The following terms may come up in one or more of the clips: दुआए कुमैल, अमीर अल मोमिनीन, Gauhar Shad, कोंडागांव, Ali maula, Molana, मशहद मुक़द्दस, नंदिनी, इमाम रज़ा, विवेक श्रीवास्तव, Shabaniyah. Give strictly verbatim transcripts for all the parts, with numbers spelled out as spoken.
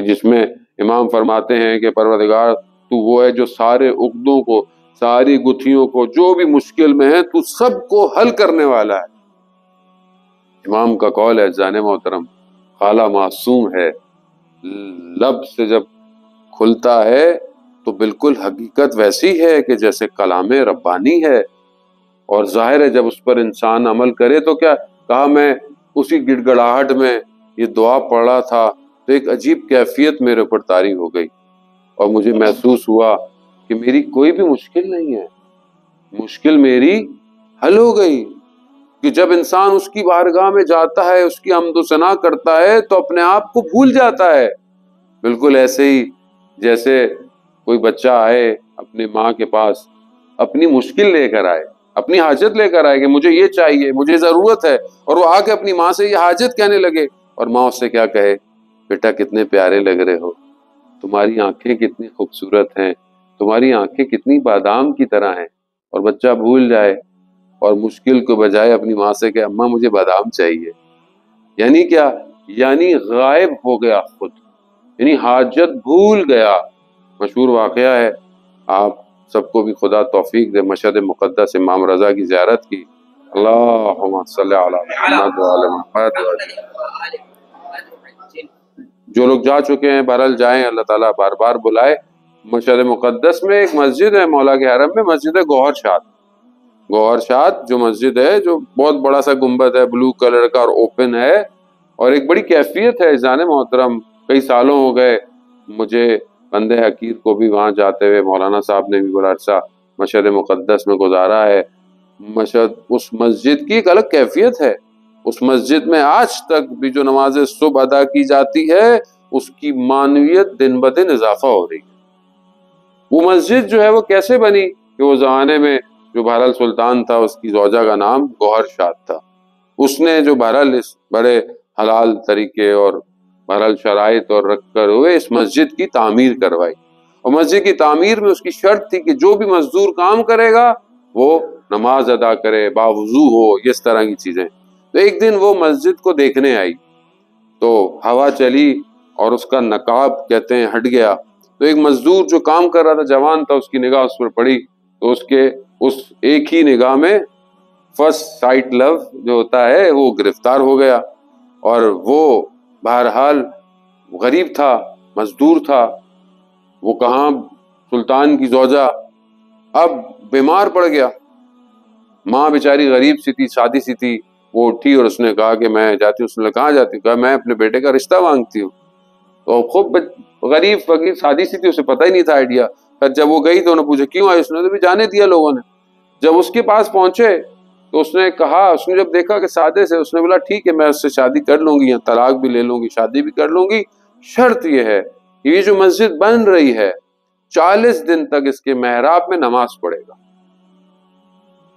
कि जिसमें इमाम फरमाते हैं कि परवरदिगार तू वो है जो सारे उकदों को, सारी गुथियों को, जो भी मुश्किल में है तू सबको हल करने वाला है। इमाम का कौल है, जाने मोहतरम, खाला मासूम है, लब से जब खुलता है तो बिल्कुल हकीकत वैसी है कि जैसे कलामे रब्बानी है। और जाहिर है जब उस पर इंसान अमल करे तो क्या कहा, मैं उसी गिड़गड़ाहट में ये दुआ पढ़ रहा था तो एक अजीब कैफियत मेरे ऊपर तारी हो गई और मुझे महसूस हुआ कि मेरी कोई भी मुश्किल नहीं है, मुश्किल मेरी हल हो गई। कि जब इंसान उसकी बारगाह में जाता है, उसकी हमदोसना करता है तो अपने आप को भूल जाता है। बिल्कुल ऐसे ही जैसे कोई बच्चा आए अपनी माँ के पास, अपनी मुश्किल लेकर आए, अपनी हाजत लेकर आए कि मुझे ये चाहिए, मुझे ज़रूरत है, और वो आके अपनी माँ से ये हाजत कहने लगे और माँ उससे क्या कहे, बेटा कितने प्यारे लग रहे हो, तुम्हारी आंखें कितनी खूबसूरत हैं, तुम्हारी आंखें कितनी बादाम की तरह हैं। और बच्चा भूल जाए और मुश्किल को बजाय अपनी माँ से कहे, अम्मा मुझे बादाम चाहिए। यानी क्या, यानी गायब हो गया खुद, यानी हाजत भूल गया। मशहूर वाकया है, आप सबको भी खुदा तौफीक दे। मशहद मुक़द्दस इमाम रज़ा की ज़ियारत की, अल्लाहुम्मा सल्ली अला मुहम्मद व अला मुहम्मद। जो लोग जा चुके हैं बहरहाल जाएं, अल्लाह ताला बार बार बुलाए। मशहद मुक़द्दस में एक मस्जिद है मौला के हरम में, मस्जिद है गौहर शाद। गौहर शाद जो मस्जिद है, जो बहुत बड़ा सा गुम्बद है, ब्लू कलर का और ओपन है, और एक बड़ी कैफियत है जाने मोहतरम। कई सालों हो गए मुझे, बंदे हकीर को भी वहाँ जाते हुए, मौलाना साहब ने भी बड़ा अर्सा मशहद मुक़द्दस में गुजारा है। मशहद उस मस्जिद की एक अलग कैफियत है। उस मस्जिद में आज तक भी जो नमाज सुबह अदा की जाती है उसकी मानवियत दिन ब दिन इजाफा हो रही है। वो मस्जिद जो है वो कैसे बनी कि वो ज़माने में जो बहरहाल सुल्तान था, उसकी जोजा का नाम गौहर शाद था। उसने जो बहरहाल इस बड़े हलाल तरीके और बहरहाल शराइत और रखकर हुए इस मस्जिद की तामीर करवाई। और मस्जिद की तामीर में उसकी शर्त थी कि जो भी मजदूर काम करेगा वो नमाज अदा करे, बावजू हो, इस तरह की चीज़ें। तो एक दिन वो मस्जिद को देखने आई तो हवा चली और उसका नकाब कहते हैं हट गया। तो एक मजदूर जो काम कर रहा था, जवान था, उसकी निगाह उस पर पड़ी तो उसके उस एक ही निगाह में फर्स्ट साइट लव जो होता है वो गिरफ्तार हो गया। और वो बहरहाल गरीब था, मजदूर था, वो कहाँ सुल्तान की जोजा, अब बीमार पड़ गया। माँ बेचारी गरीब सी थी, शादी सी थी, वो उठी और उसने कहा कि मैं जाती हूँ। उसने कहा जाती, कहा मैं अपने बेटे का रिश्ता मांगती हूँ। तो खूब गरीब वगैरह, शादी सी थी, उसे पता ही नहीं था आइडिया। फिर जब वो गई तो उन्होंने पूछा क्यों आई, उसने तो भी जाने दिया लोगों ने। जब उसके पास पहुंचे तो उसने कहा, उसने जब देखा कि सादे से, उसने बोला ठीक है मैं उससे शादी कर लूंगी, या तलाक भी ले लूंगी, शादी भी कर लूंगी, शर्त यह है कि ये जो मस्जिद बन रही है चालीस दिन तक इसके मेहराब में नमाज पढ़ेगा।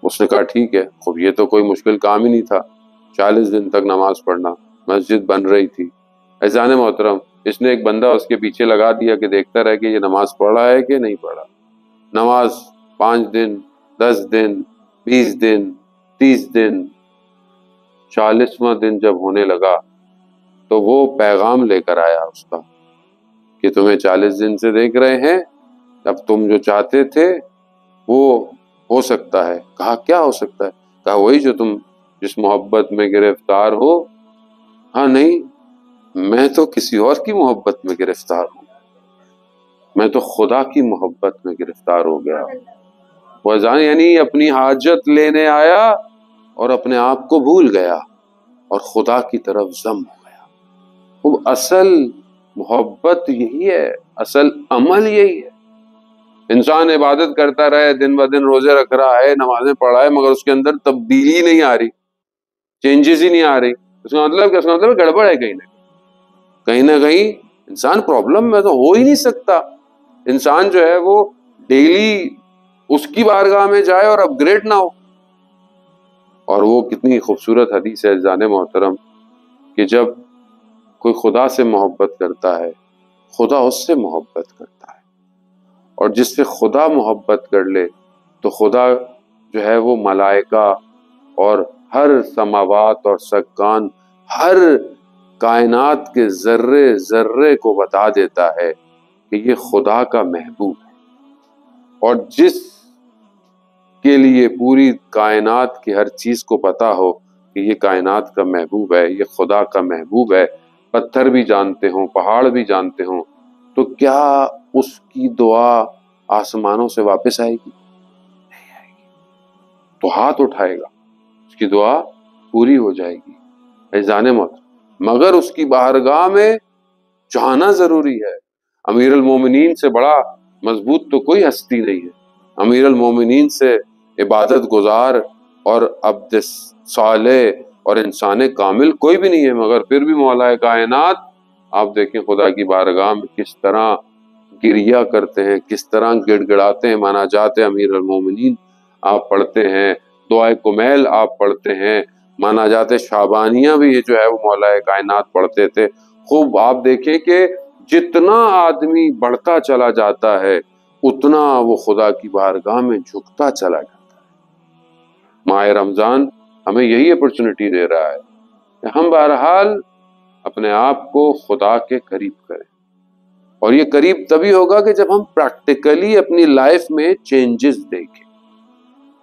उसने कहा ठीक है। खूब, ये तो कोई मुश्किल काम ही नहीं था, चालीस दिन तक नमाज पढ़ना। मस्जिद बन रही थी। ऐजान मोहतरम, इसने एक बंदा उसके पीछे लगा दिया कि देखता रहे कि ये नमाज पढ़ रहा है कि नहीं पढ़ रहा। नमाज पाँच दिन, दस दिन, बीस दिन, तीस दिन, चालीसवां दिन जब होने लगा तो वो पैगाम लेकर आया उसका कि तुम्हें चालीस दिन से देख रहे हैं, अब तुम जो चाहते थे वो हो सकता है। कहा क्या हो सकता है? कहा वही जो तुम जिस मोहब्बत में गिरफ्तार हो। हाँ, नहीं मैं तो किसी और की मोहब्बत में गिरफ्तार हूँ, मैं तो खुदा की मोहब्बत में गिरफ्तार हो गया। वह जाने यानी अपनी हाजत लेने आया और अपने आप को भूल गया और खुदा की तरफ जम हो गया। वो असल मोहब्बत यही है, असल अमल यही है। इंसान इबादत करता रहे, दिन ब दिन रोजे रख रहा है, नमाजें पढ़ रहा है, मगर उसके अंदर तब्दीली नहीं आ रही, चेंजेस ही नहीं आ रही। उसका मतलब क्या? उसका मतलब गड़बड़ है कहीं ना कहीं ना कहीं। इंसान प्रॉब्लम में तो हो ही नहीं सकता। इंसान जो है वो डेली उसकी बारगाह में जाए और अपग्रेड ना हो। और वो कितनी खूबसूरत हदीस है जाने मोहतरम कि जब कोई खुदा से मोहब्बत करता है, खुदा उससे मोहब्बत करता है, और जिससे खुदा मोहब्बत कर ले तो खुदा जो है वो मलाइका और हर समावात और सकान, हर कायनात के जर्रे जर्रे को बता देता है कि ये खुदा का महबूब है। और जिस के लिए पूरी कायनात की हर चीज को पता हो कि ये कायनात का महबूब है, ये खुदा का महबूब है, पत्थर भी जानते हों, पहाड़ भी जानते हों, तो क्या उसकी दुआ आसमानों से वापस आएगी? नहीं आएगी। तो हाथ उठाएगा, उसकी दुआ पूरी हो जाएगी, ऐजाने मत, मगर उसकी बारगाह में जाना जरूरी है। अमीर अल मोमिनीन से बड़ा मजबूत तो कोई हस्ती नहीं है। अमीर अल मोमिनीन से इबादत गुजार और अब्द साले और इंसान कामिल कोई भी नहीं है, मगर फिर भी मौलाए कायनात आप देखें खुदा की बारगाह में किस तरह गिरिया करते हैं, किस तरह गिड़गिड़ाते हैं। माना जाते अमीर अल मोमिनीन आप पढ़ते हैं, दुआए कुमैल आप पढ़ते हैं, माना जाते शाबानिया भी ये जो है वो मौलाए कायनात पढ़ते थे। खूब आप देखें कि जितना आदमी बढ़ता चला जाता है उतना वो खुदा की बारगाह में झुकता चला जाता है। माह रमज़ान हमें यही अपॉर्चुनिटी दे रहा है कि हम बहरहाल अपने आप को खुदा के करीब करें, और ये करीब तभी होगा कि जब हम प्रैक्टिकली अपनी लाइफ में चेंजेस देखें।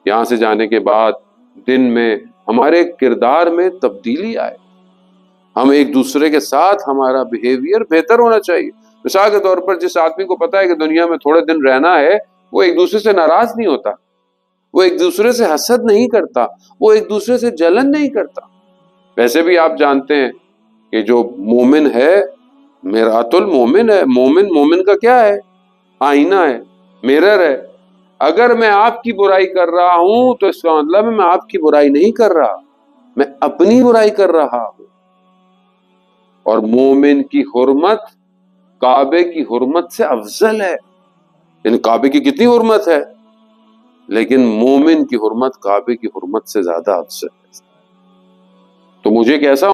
यहाँ से जाने के बाद दिन में हमारे किरदार में तब्दीली आए, हम एक दूसरे के साथ हमारा बिहेवियर बेहतर होना चाहिए। मिसाल के तौर पर जिस आदमी को पता है कि दुनिया में थोड़े दिन रहना है, वो एक दूसरे से नाराज नहीं होता, वो एक दूसरे से हसद नहीं करता, वो एक दूसरे से जलन नहीं करता। वैसे भी आप जानते हैं कि जो मोमिन है, मिरातुल मोमिन है, मोमिन मोमिन का क्या है? आईना है, मिरर है। अगर मैं आपकी बुराई कर रहा हूं तो इसका मतलब मैं आपकी बुराई नहीं कर रहा, मैं अपनी बुराई कर रहा हूं। और मोमिन की हुर्मत काबे की हुर्मत से अफजल है। इन काबे की कितनी हुर्मत है, लेकिन मोमिन की हुर्मत काबे की हुर्मत से ज्यादा अफजल है। तो मुझे कैसा